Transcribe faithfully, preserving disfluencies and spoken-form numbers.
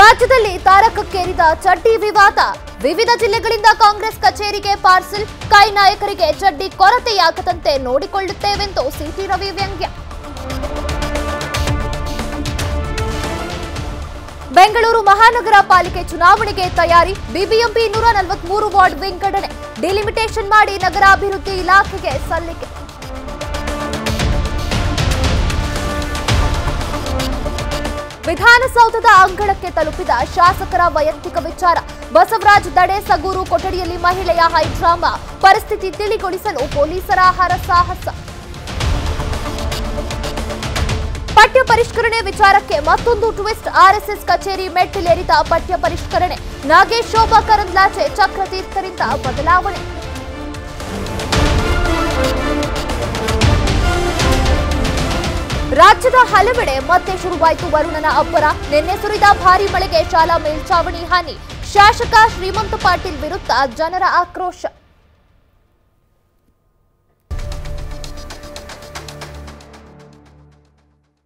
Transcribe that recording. ರಾಜ್ಯದಲ್ಲಿ ತಾರಕಕ್ಕೇರಿದ ಚಡ್ಡಿ ವಿವಾದ ವಿವಿಧ ಜಿಲ್ಲೆಗಳಿಂದ ಕಾಂಗ್ರೆಸ್ ಕಚೇರಿಗೆ ಪಾರ್ಸೆಲ್ ಕೈ ನಾಯಕರಿಗೆ ಚಡ್ಡಿ ಕೊರತೆಯಾಗದಂತೆ ನೋಡಿಕೊಳ್ಳುತ್ತೇವೆಂದು ಸಿಟಿ ರವಿ ವ್ಯಂಗ್ಯ. ಬೆಂಗಳೂರು ಮಹಾನಗರ ಪಾಲಿಕೆ ಚುನಾವಣೆಗೆ ತಯಾರಿ ಬಿಬಿಎಂಪಿ ನೂರ ನಲವತ್ಮೂರು ವಾರ್ಡ್ ವಿಂಗಡಣೆ ಡಿಲಿಮಿಟೇಷನ್ ಮಾಡಿ ನಗರಾಭಿವೃದ್ಧಿ ಇಲಾಖೆಗೆ ಸಲ್ಲಿಕೆ. ವಿಧಾನಸೌಧದ ಅಂಗಳಕ್ಕೆ ತಲುಪಿದ ಶಾಸಕರ ವೈಯಕ್ತಿಕ ವಿಚಾರ ಬಸವರಾಜ್ ದಡೆ ಸಗೂರು ಕೊಠಡಿಯಲ್ಲಿ ಮಹಿಳೆಯ ಹೈಡ್ರಾಮಾ ಪರಿಸ್ಥಿತಿ ತಿಳಿಗೊಳಿಸಲು ಪೊಲೀಸರ ಹರಸಾಹಸ. ಪಠ್ಯ ಪರಿಷ್ಕರಣೆ ವಿಚಾರಕ್ಕೆ ಮತ್ತೊಂದು ಟ್ವಿಸ್ಟ್ ಆರ್ಎಸ್ಎಸ್ ಕಚೇರಿ ಮೆಟ್ಟಿಲೇರಿದ ಪಠ್ಯ ಪರಿಷ್ಕರಣೆ ನಾಗೇಶ್ ಶೋಭಾ ಕರಂದ್ಲಾಜೆ ಚಕ್ರತೀರ್ಥರಿಂದ ಬದಲಾವಣೆ. ರಾಜ್ಯದ ಹಲವೆಡೆ ಮತ್ತೆ ಶುರುವಾಯಿತು ವರುಣನ ಅಬ್ಬರ. ನಿನ್ನೆ ಸುರಿದ ಭಾರೀ ಮಳೆಗೆ ಶಾಲಾ ಮೇಲ್ಚಾವಣಿ ಹಾನಿ. ಶಾಸಕ ಶ್ರೀಮಂತ ಪಾಟೀಲ್ ವಿರುದ್ಧ ಜನರ ಆಕ್ರೋಶ.